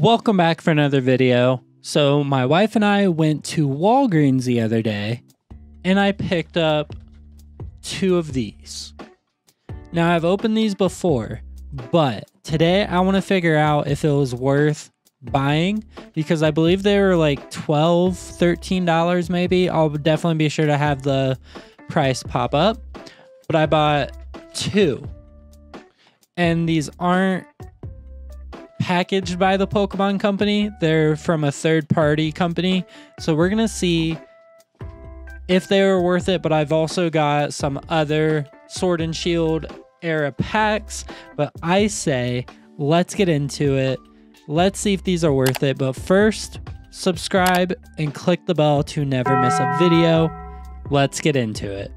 Welcome back for another video. So my wife and I went to Walgreens the other day and I picked up two of these. Now I've opened these before, but today I want to figure out if it was worth buying because I believe they were like $12, $13 maybe. I'll definitely be sure to have the price pop up, but I bought two. And these aren't packaged by the Pokemon company. They're from a third party company. So we're going to see if they were worth it, but I've also got some other Sword and Shield era packs, but I say, let's get into it. Let's see if these are worth it. But first, subscribe and click the bell to never miss a video. Let's get into it.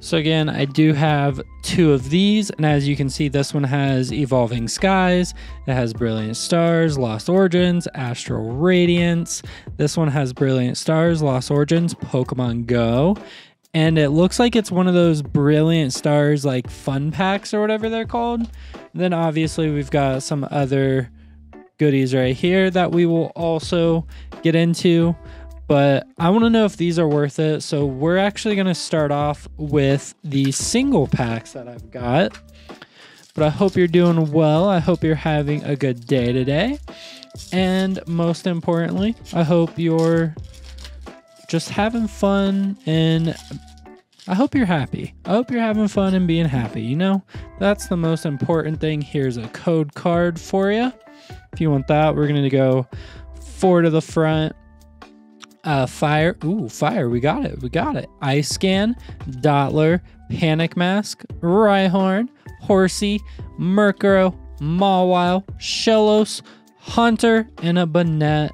So again, I do have two of these, and as you can see, this one has Evolving Skies, it has Brilliant Stars, Lost Origins, Astral Radiance. This one has Brilliant Stars, Lost Origins, Pokemon Go, and it looks like it's one of those Brilliant Stars like fun packs or whatever they're called. And then obviously we've got some other goodies right here that we will also get into. But I want to know if these are worth it. So we're actually going to start off with the single packs that I've got. But I hope you're doing well. I hope you're having a good day today. And most importantly, I hope you're just having fun and I hope you're happy. I hope you're having fun and being happy. You know, that's the most important thing. Here's a code card for you. If you want that, we're going to go four to the front. Fire, ooh, fire, we got it, we got it. Ice Scan, Dottler, Panic Mask, Rhyhorn, Horsey, Murkrow, Mawile, Shellos, Hunter, and a Banette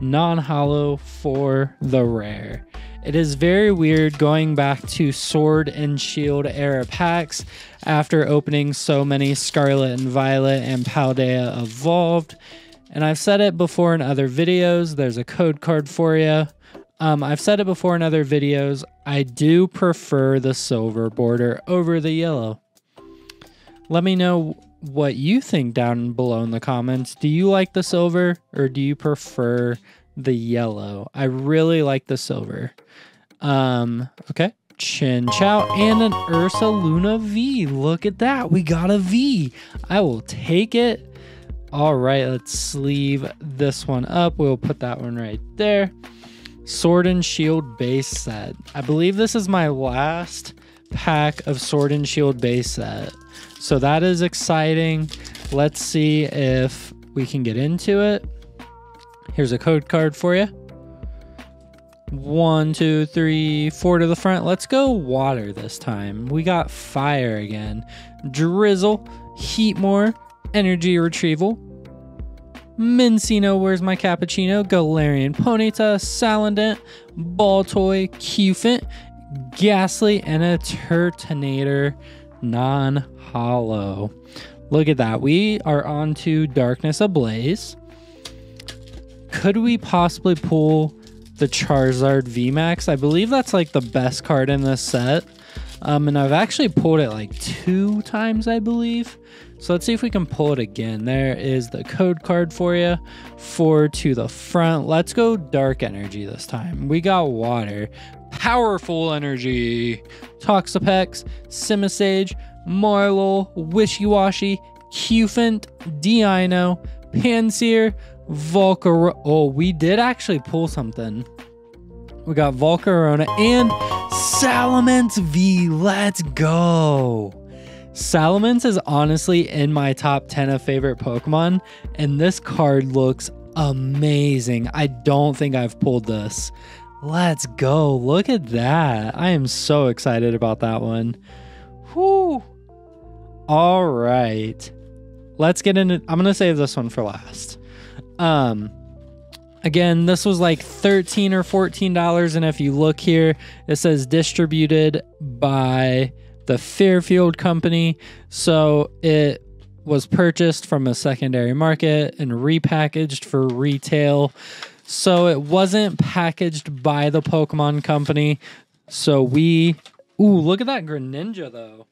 non-hollow for the rare. It is very weird going back to Sword and Shield era packs after opening so many Scarlet and Violet and Paldea Evolved. And I've said it before in other videos, there's a code card for you. I've said it before in other videos, I do prefer the silver border over the yellow. Let me know what you think down below in the comments. Do you like the silver or do you prefer the yellow? I really like the silver. Okay, Chinchou and an Ursaluna V. Look at that, we got a V. I will take it. All right, let's sleeve this one up. We'll put that one right there. Sword and Shield base set. I believe this is my last pack of Sword and Shield base set. So that is exciting. Let's see if we can get into it. Here's a code card for you. 1, 2, 3, 4 to the front. Let's go water this time. We got fire again. Drizzle, Heatmore, Energy Retrieval, Mincino, where's my cappuccino, Galarian Ponyta, Salandent, Baltoy, Cufant, Ghastly, and a Turtonator non-hollow. Look at that. We are on to Darkness Ablaze. Could we possibly pull the Charizard V Max? I believe that's like the best card in this set. And I've actually pulled it like 2 times, I believe. So let's see if we can pull it again. There is the code card for you. 4 to the front. Let's go dark energy this time. We got water. Powerful energy. Toxapex, Simisage, Marlow, Wishy-Washy, Cufant, Deino, Pansear, Volcarona. Oh, we did actually pull something. We got Volcarona and Salamence V. Let's go. Salamence is honestly in my top 10 of favorite Pokemon, and this card looks amazing. I don't think I've pulled this. Let's go. Look at that. I am so excited about that one. Whew. All right. Let's get into... I'm going to save this one for last. Again, this was like $13 or $14, and if you look here, it says distributed by... the Fairfield company, so it was purchased from a secondary market and repackaged for retail, so it wasn't packaged by the Pokemon company. So we, ooh, look at that Greninja though.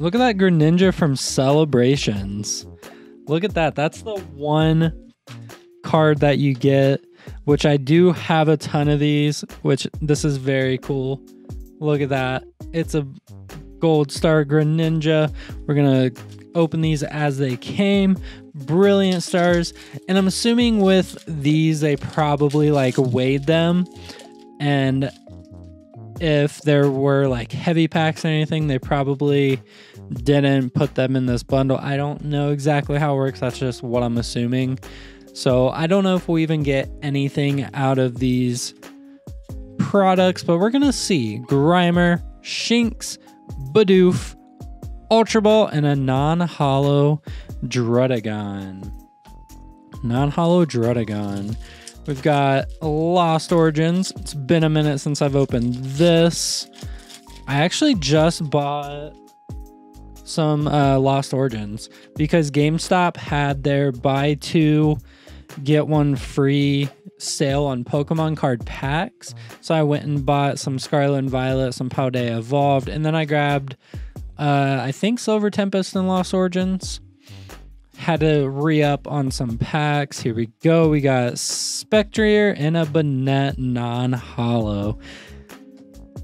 Look at that Greninja from Celebrations. Look at that. That's the one card that you get, which I do have a ton of these, which this is very cool. Look at that. It's a gold star Greninja. We're gonna open these as they came. Brilliant Stars. And I'm assuming with these, they probably like weighed them. And if there were like heavy packs or anything, they probably didn't put them in this bundle. I don't know exactly how it works. That's just what I'm assuming. So I don't know if we'll even get anything out of these products, but we're gonna see Grimer, Shinx, Bidoof, Ultra Ball, and a non-holo Drudagon. Non-holo Drudagon. We've got Lost Origins. It's been a minute since I've opened this. I actually just bought some Lost Origins because GameStop had their buy two, get one free sale on Pokemon card packs. So I went and bought some Scarlet and Violet, some Paldea Evolved, and then I grabbed I think Silver Tempest and Lost Origins. Had to re-up on some packs. Here we go. We got Spectrier and a Banette non-holo.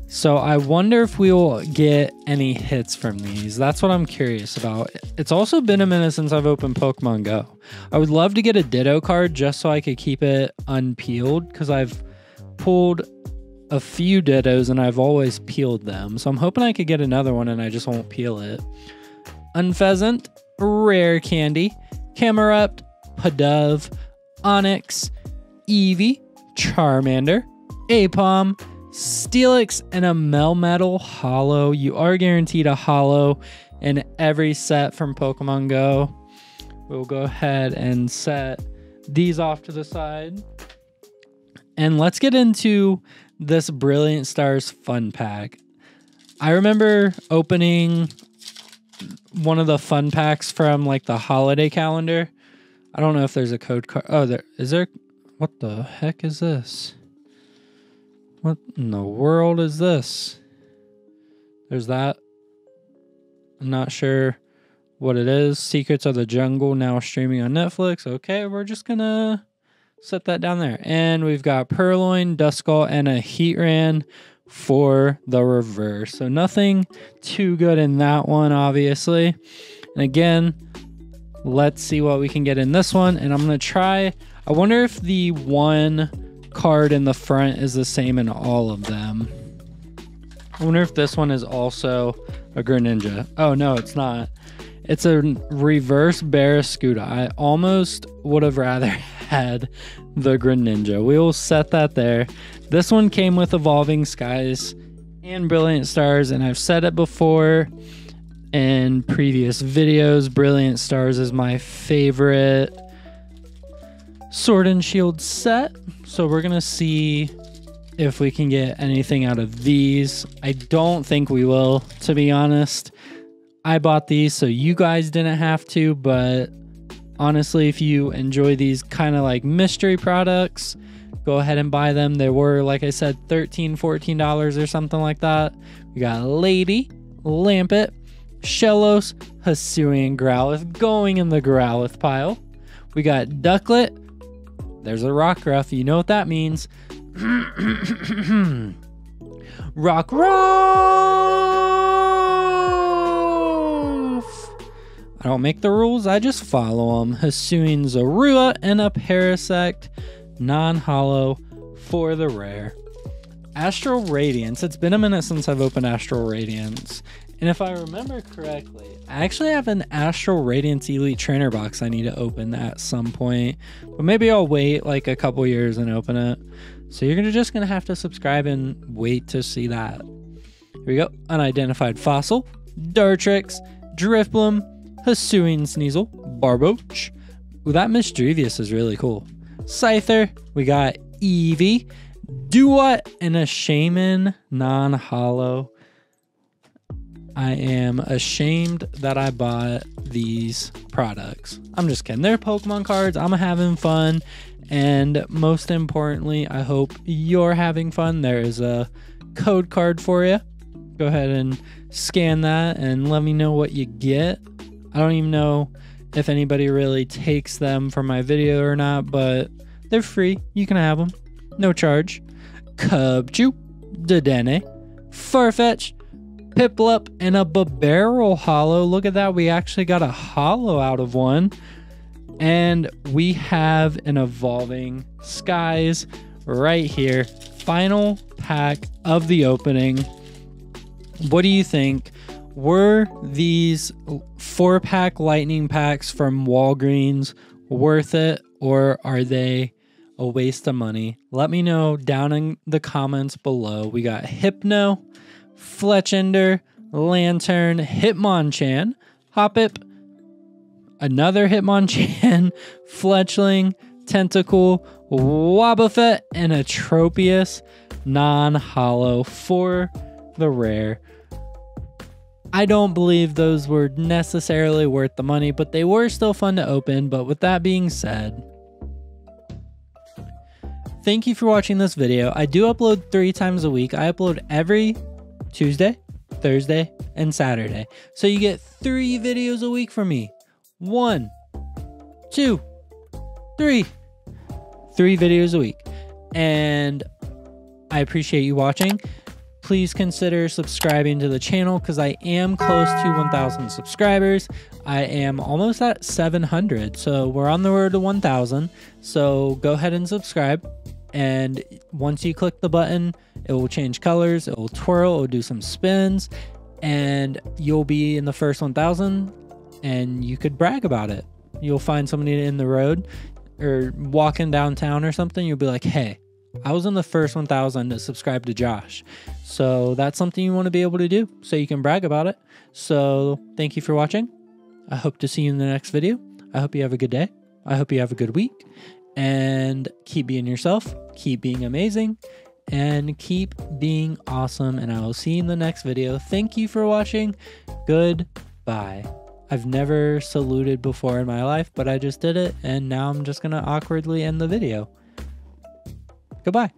So I wonder if we will get any hits from these. That's what I'm curious about. It's also been a minute since I've opened Pokemon Go. I would love to get a Ditto card just so I could keep it unpeeled, because I've pulled a few Dittos and I've always peeled them. So I'm hoping I could get another one and I just won't peel it. Unpheasant, Rare Candy, Camerupt, Pidove, Onix, Eevee, Charmander, Apom, Steelix, and a Melmetal holo. You are guaranteed a holo in every set from Pokemon Go. We'll go ahead and set these off to the side. And let's get into this Brilliant Stars Fun Pack. I remember opening one of the fun packs from like the holiday calendar. I don't know if there's a code card. Oh, there is. There, what the heck is this? What in the world is this? There's that. I'm not sure what it is. Secrets of the Jungle, now streaming on Netflix. Okay, we're just gonna set that down there. And we've got Purloin, Duskull, and a Heatran for the reverse. So nothing too good in that one, obviously. And again, let's see what we can get in this one. And I'm gonna try, I wonder if the one card in the front is the same in all of them. I wonder if this one is also a Greninja. Oh no, it's not. It's a reverse Barrascuda. I almost would have rather had the Greninja. We will set that there. This one came with Evolving Skies and Brilliant Stars, and I've said it before in previous videos, Brilliant Stars is my favorite Sword and Shield set. So we're gonna see if we can get anything out of these. I don't think we will, to be honest. I bought these so you guys didn't have to, but honestly, if you enjoy these kind of like mystery products, go ahead and buy them. They were, like I said, $13, $14 or something like that. We got Lady, Lampet, Shellos, Hisuian Growlithe going in the Growlithe pile. We got Ducklet. There's a Rockruff. You know what that means. Rockruff! I don't make the rules. I just follow them. Hisuian Zorua and a Parasect non-holo for the rare. Astral Radiance. It's been a minute since I've opened Astral Radiance, and if I remember correctly, I actually have an Astral Radiance Elite Trainer Box I need to open at some point, but maybe I'll wait like a couple years and open it. So you're just gonna have to subscribe and wait to see that. Here we go. Unidentified Fossil, Dartrix, Drifblim, Hisuian Sneasel, Barboach. Ooh, that Misdreavus is really cool. Scyther, we got Eevee, Duat, and a Shaman non-holo. I am ashamed that I bought these products. I'm just kidding. They're Pokemon cards. I'm having fun. And most importantly, I hope you're having fun. There is a code card for you. go ahead and scan that and let me know what you get. I don't even know if anybody really takes them for my video or not, but they're free. You can have them. No charge. Cubchoo, Dedenne, Farfetch'd, Piplup, and a Barbarrow Holo. Look at that. We actually got a Holo out of one. And we have an Evolving Skies right here. Final pack of the opening. What do you think? Were these 4-pack lightning packs from Walgreens worth it, or are they a waste of money? Let me know down in the comments below. We got Hypno, Fletchender, Lantern, Hitmonchan, Hoppip, another Hitmonchan, Fletchling, Tentacool, Wobbuffet, and Atropius non-holo for the rare. I don't believe those were necessarily worth the money, but they were still fun to open. But with that being said, thank you for watching this video. I do upload 3 times a week. I upload every Tuesday, Thursday, and Saturday. So you get 3 videos a week from me. 1, 2, 3. 3 videos a week. And I appreciate you watching. Please consider subscribing to the channel because I am close to 1,000 subscribers. I am almost at 700, so we're on the road to 1,000. So go ahead and subscribe. And once you click the button, it will change colors, it will twirl, it will do some spins, and you'll be in the first 1,000 and you could brag about it. You'll find somebody in the road or walking downtown or something. You'll be like, hey, I was in the first 1,000 to subscribe to Josh. So that's something you want to be able to do so you can brag about it. So thank you for watching. I hope to see you in the next video. I hope you have a good day. I hope you have a good week, and keep being yourself. Keep being amazing and keep being awesome. And I will see you in the next video. Thank you for watching. Goodbye. I've never saluted before in my life, but I just did it. And now I'm just going to awkwardly end the video. Goodbye.